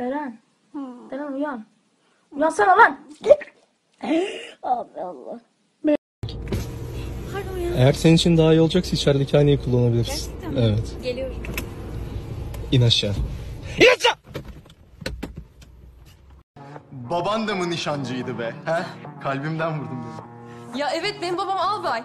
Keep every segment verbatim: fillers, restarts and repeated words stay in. Beren. Hmm. Beren uyan. Uyansana lan. Abi Allah. Pardon ya. Eğer senin için daha iyi olacaksa içerideki aynayı kullanabilirsin. Gerçekten mi? Evet. Geliyorum. İn aşağı. İn aşağı! Baban da mı nişancıydı be? He? Kalbimden vurdum beni. Ya evet, benim babam albay.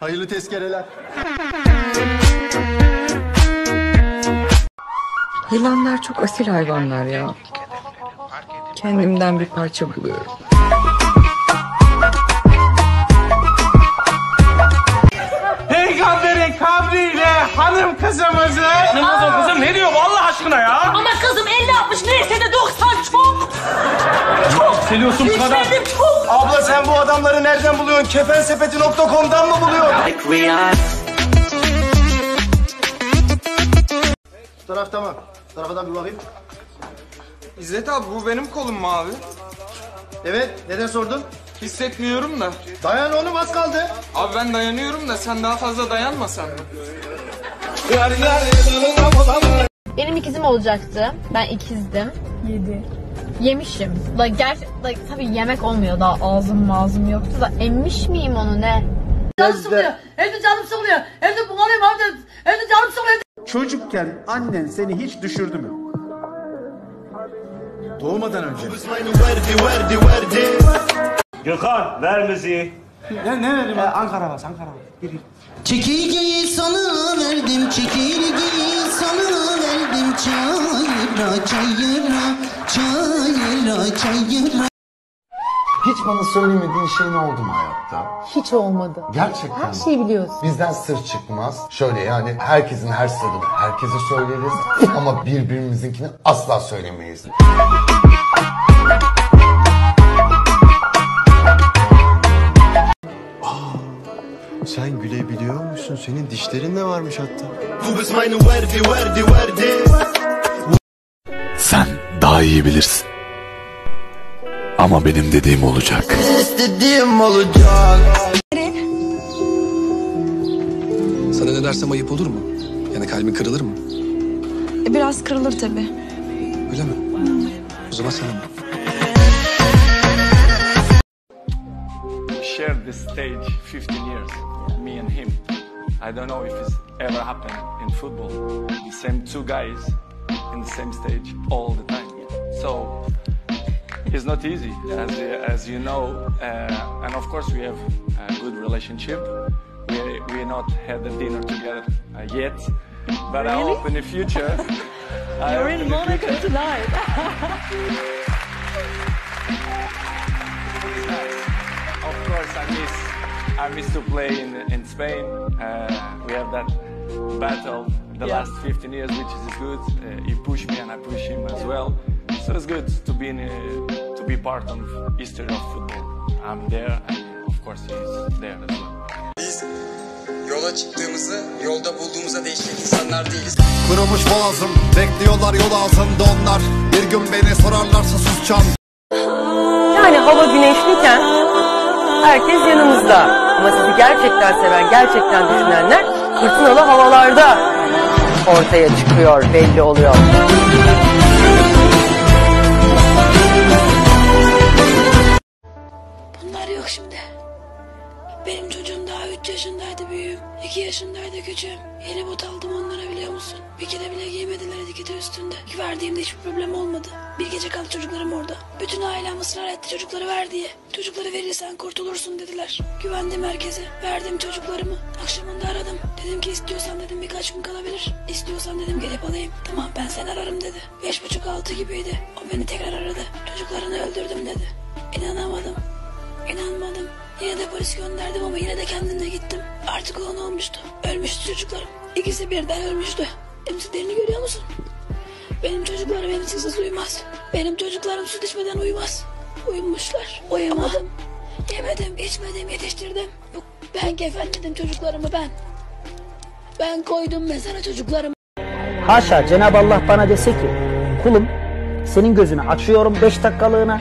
Hayırlı tezkereler. Yılanlar çok asil hayvanlar ya. Kendimden bir parça buluyorum. Peygamberi kabriyle hanım kızımızı... Namaz ol kızım, ne diyor Allah aşkına ya? Ama kızım elli altmış neyse de doksan çok. Çok. Seliyorsun bu kadar. Çok. Abla sen bu adamları nereden buluyorsun? kefensepeti nokta com'dan mı buluyorsun? Şu taraf tamam. Şu tarafadan bir bakayım. İzzet abi, bu benim kolum mu abi? Evet, neden sordun? Hissetmiyorum da. Dayan oğlum, az kaldı. Abi ben dayanıyorum da sen daha fazla dayanmasan. Benim ikizim olacaktı. Ben ikizdim. Yedi. Yemişim. Like, gerçi, like, tabii yemek olmuyor, daha ağzım mağzım yoktu da emmiş miyim onu ne? Canım sıkılıyor, evde canım sıkılıyor, evde bunalıyım abi, evde canım sıkılıyor. Çocukken annen seni hiç düşürdü mü? Doğmadan önce. Gökhan ver müziği. Ne ne verdim? Ankara bas, Ankara bas. Çekirgeyi sana verdim, çekirgeyi sana verdim. Çayıra, çayıra, çayıra, çayıra. Hiç bana söylemediğin şey ne oldu mu hayatta? Hiç olmadı. Gerçekten her şeyi biliyorsun. Bizden sır çıkmaz. Şöyle yani, herkesin her sırrını herkese söyleriz ama birbirimizinkini asla söylemeyiz. Aa, sen gülebiliyor musun? Senin dişlerin de varmış hatta. Sen daha iyi bilirsin. Ama benim dediğim olacak. İstediğim olacak. Sana ne dersem ayıp olur mu? Yani kalbin kırılır mı? E biraz kırılır tabii. Öyle mi? O zaman sana mı? Share the stage fifteen years. Me and him. I don't know if it's ever happened in football. The same two guys in the same stage all the time. So... It's not easy, as, as you know, uh, and of course we have a good relationship. We we not had the dinner together uh, yet, but really? I hope in the future. You're in Monaco future. Tonight. Of course, I miss I miss to play in in Spain. Uh, we have that battle the yeah. last fifteen years, which is good. Uh, he pushed me and I pushed him as well. So it's good to be in a, to be part of history of football. I'm there, and of course he's there as well. Biz yola çıktığımızı yolda bulduğumuza değişik insanlar değiliz. Kurumuş boğazım, bekliyorlar yol ağzında onlar. Bir gün beni sorarlarsa susacağım. Yani hava güneşliyken herkes yanımızda. Ama sizi gerçekten seven, gerçekten düşünenler fırtınalı havalarda ortaya çıkıyor, belli oluyor. Şimdi benim çocuğum daha üç yaşındaydı büyüğüm, iki yaşındaydı küçüğüm. Yeni bot aldım onlara, biliyor musun? Bir kere bile giymediler, etiketi üstünde. Verdiğimde hiçbir problem olmadı. Bir gece kaldı çocuklarım orada. Bütün ailem ısrar etti çocukları ver diye. Çocukları verirsen kurtulursun dediler. Güvendim merkeze, verdim çocuklarımı. Akşamında aradım. Dedim ki istiyorsan dedim birkaç gün kalabilir. İstiyorsan dedim gelip alayım. Tamam ben seni ararım dedi. Beş buçuk altı gibiydi. O beni tekrar aradı. Çocuklarını öldürdüm dedi. İnanamadım. İnanmadım. Yine de polis gönderdim ama yine de kendimle gittim. Artık olan olmuştu. Ölmüştü çocuklarım. İkisi birden ölmüştü. Emziklerini görüyor musun? Benim çocuklarım emziksiz uyumaz. Benim çocuklarım süt içmeden uyumaz. Uyumuşlar. Uyumadım. Yemedim, içmedim, yetiştirdim. Ben kefenledim çocuklarımı ben. Ben koydum mezara çocuklarımı. Haşa, Cenab-ı Allah bana dese ki kulum senin gözünü açıyorum beş dakikalığına.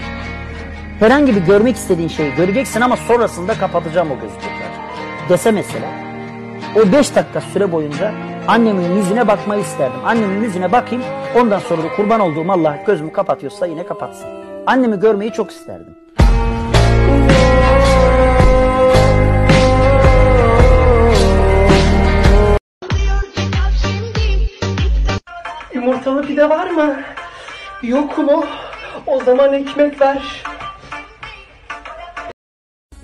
Herhangi bir görmek istediğin şeyi göreceksin ama sonrasında kapatacağım o gözlükleri dese mesela, o beş dakika süre boyunca annemin yüzüne bakmayı isterdim. Annemin yüzüne bakayım, ondan sonra da kurban olduğum Allah gözümü kapatıyorsa yine kapatsın. Annemi görmeyi çok isterdim. Yumurtalı pide var mı? Yok mu? O zaman ekmek ver.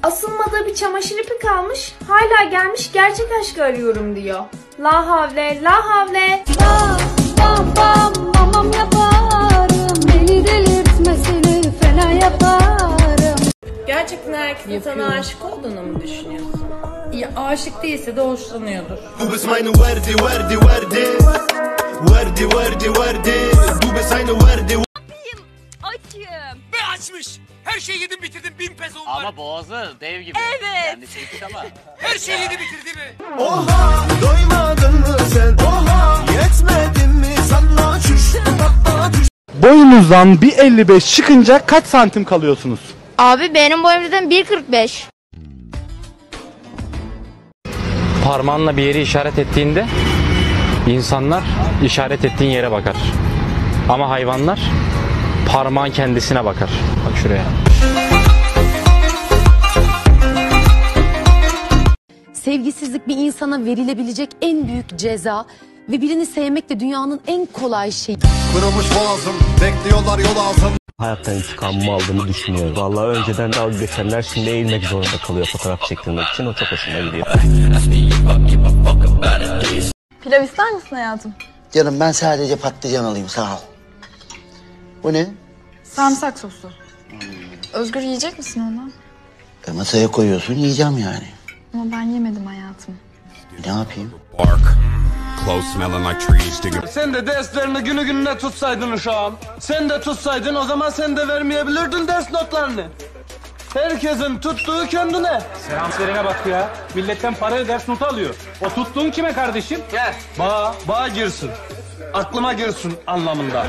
Asılmada bir çamaşır ipi kalmış, hala gelmiş gerçek aşkı arıyorum diyor. La havle, la havle. Bam, bam, bam, mamam yaparım. Beni delirtme, seni fena yaparım. Gerçekten herkesin sana aşık olduğunu mu düşünüyorsun? Ya aşık değilse de hoşlanıyordur. Bu biz aynı verdi, verdi, verdi. Verdi, verdi, verdi. Bu biz aynı verdi. Açım. Ve açmış. Her şeyi yedim bitirdim, bin pezon var. Ama boğazı dev gibi. Evet. Yani şey ama. Her şeyi yedim bitirdim mi? Oha doymadın mı sen? Oha yetmedin mi? Sana çüş, tatla çüş. Boyunuzdan bir elli beş çıkınca kaç santim kalıyorsunuz? Abi benim boyumdan bir kırk beş. Parmağınla bir yeri işaret ettiğinde insanlar işaret ettiğin yere bakar. Ama hayvanlar parmağın kendisine bakar. Bak şuraya. Sevgisizlik bir insana verilebilecek en büyük ceza ve birini sevmek de dünyanın en kolay şeyi. Kırılmış boğazım, bekliyorlar yol alsın. Hayattan intikamımı aldığımı düşünüyorum. Vallahi önceden dalga geçenler şimdi eğilmek zorunda kalıyor fotoğraf çektirmek için. O çok hoşuma gidiyor. Pilav ister misin hayatım? Canım ben sadece patlıcan alayım, sağ ol. Bu ne? Sarımsak sosu. Hmm. Özgür yiyecek misin onu? E masaya koyuyorsun, yiyeceğim yani. Ama ben yemedim hayatım. Ne yapayım? Sen de derslerini günü gününe tutsaydın uşağım. Sen de tutsaydın, o zaman sen de vermeyebilirdin ders notlarını. Herkesin tuttuğu kendine. Selam serine bak ya. Milletten parayı ders notu alıyor. O tuttuğun kime kardeşim? Gel. Bağa, bağa girsin. Aklıma girsin anlamında.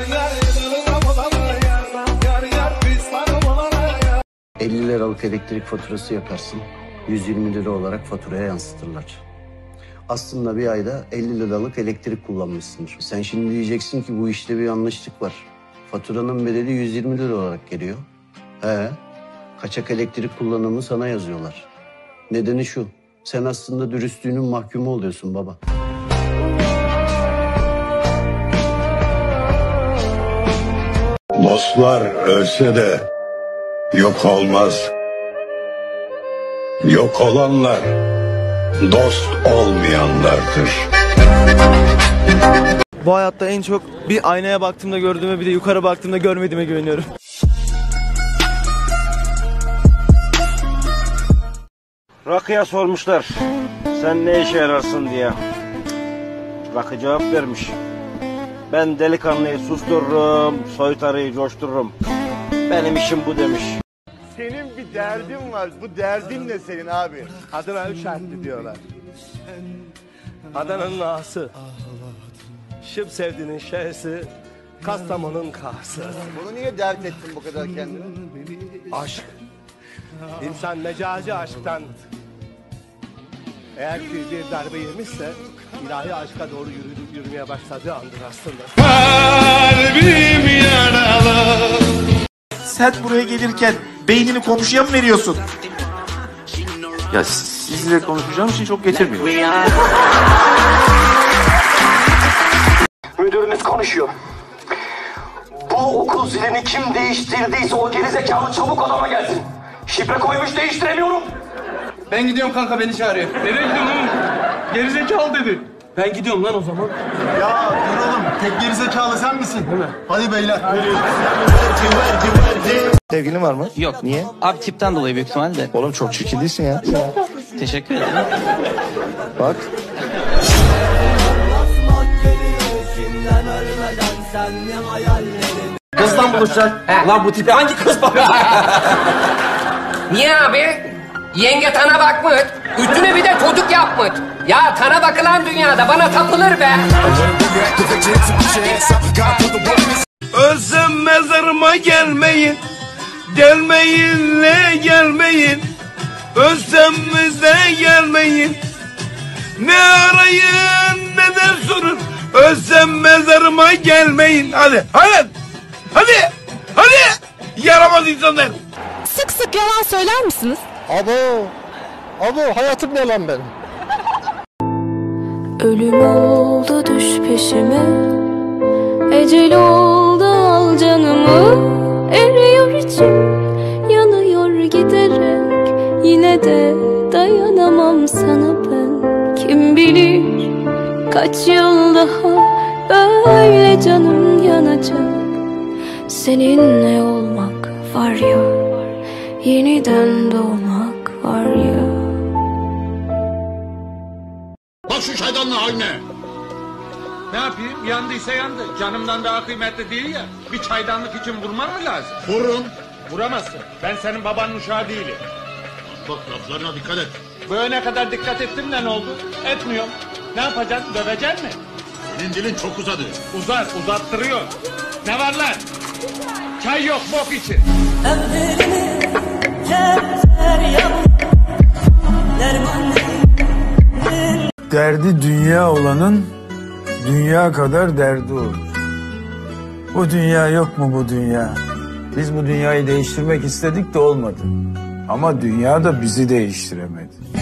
elli liralık elektrik faturası yaparsın. yüz yirmi lira olarak faturaya yansıtırlar. Aslında bir ayda elli liralık elektrik kullanmışsındır. Sen şimdi diyeceksin ki bu işte bir yanlışlık var. Faturanın bedeli yüz yirmi lira olarak geliyor. Ee, kaçak elektrik kullanımı sana yazıyorlar. Nedeni şu, sen aslında dürüstlüğünün mahkumu oluyorsun baba. Dostlar ölse de yok olmaz. Yok olanlar dost olmayanlardır. Bu hayatta en çok bir aynaya baktığımda gördüğüme, bir de yukarı baktığımda görmediğime güveniyorum. Rakıya sormuşlar, sen ne işe yararsın diye. Rakı cevap vermiş. Ben delikanlıyı sustururum, soytarıyı coştururum. Benim işim bu demiş. Senin bir derdin var, bu derdin ne senin abi? Adana üç harfli diyorlar. Adana'nın ağası, Şıpsevdi'nin şehsi, Kastamonu'nun kahası. Bunu niye dert ettin bu kadar kendine? Aşk. İnsan mecazi aşktan eğer ki bir darbe yemişse ilahi aşka doğru yürü, yürümeye başladığı andır aslında. Kalbim yaralı. Sen buraya gelirken beynini komşuya mı veriyorsun? Ya sizle konuşacağım için çok getirmiyorum. Müdürümüz konuşuyor. Bu okul zilini kim değiştirdiyse o gerizekalı çabuk odama gelsin. Şifre koymuş değiştiremiyorum. Ben gidiyorum kanka, beni çağırıyor. Nereye gidiyorsun oğlum? Gerizekalı dedi. Ben gidiyorum lan o zaman. Ya dur oğlum, tek gerizekalı sen misin? Değil mi? Hadi beyler. Sevgilin var mı? Yok. Niye? Abi tipten dolayı büyük ihtimalle. Oğlum çok çirkin değilsin ya. Teşekkür ederim. Bak. Kızla buluşacak. Lan bu tipe hangi kız bakacak? Niye abi? Yenge tana bakmış, üstüne bir de çocuk yapmış. Ya tana bakılan dünyada bana tapılır be. Ölsem mezarıma gelmeyin, gelmeyin le gelmeyin. Ölsem bize gelmeyin, ne arayın ne eder sorun. Ölsem mezarıma gelmeyin. Hadi, hadi, hadi, hadi. Yaramaz insanlar. Sık sık yalan söyler misiniz? Abo, abo hayatım ne lan benim? Ölüm oldu düş peşime, ecel oldu al canımı. Eriyor içim, yanıyor giderek. Yine de dayanamam sana ben. Kim bilir kaç yıl daha böyle canım yanacak. Seninle olmak var ya, yeniden doğmak var ya. Bak şu şaydanlı haline. Ne yapayım? Yandıysa yandı. Canımdan daha kıymetli değil ya. Bir çaydanlık için vurman mı lazım? Vurun. Vuramazsın. Ben senin babanın uşağı değilim. Bak laflarına dikkat et. Böyle kadar dikkat ettim de ne oldu? Etmiyorum. Ne yapacaksın? Döveceksin mi? Senin dilin çok uzadı. Uzar, uzattırıyor. Ne var lan? Çay yok bok için. Ömrümü kepler yavrum. Derdi dünya olanın dünya kadar derdi olur. Bu dünya yok mu bu dünya? Biz bu dünyayı değiştirmek istedik de olmadı. Ama dünya da bizi değiştiremedi.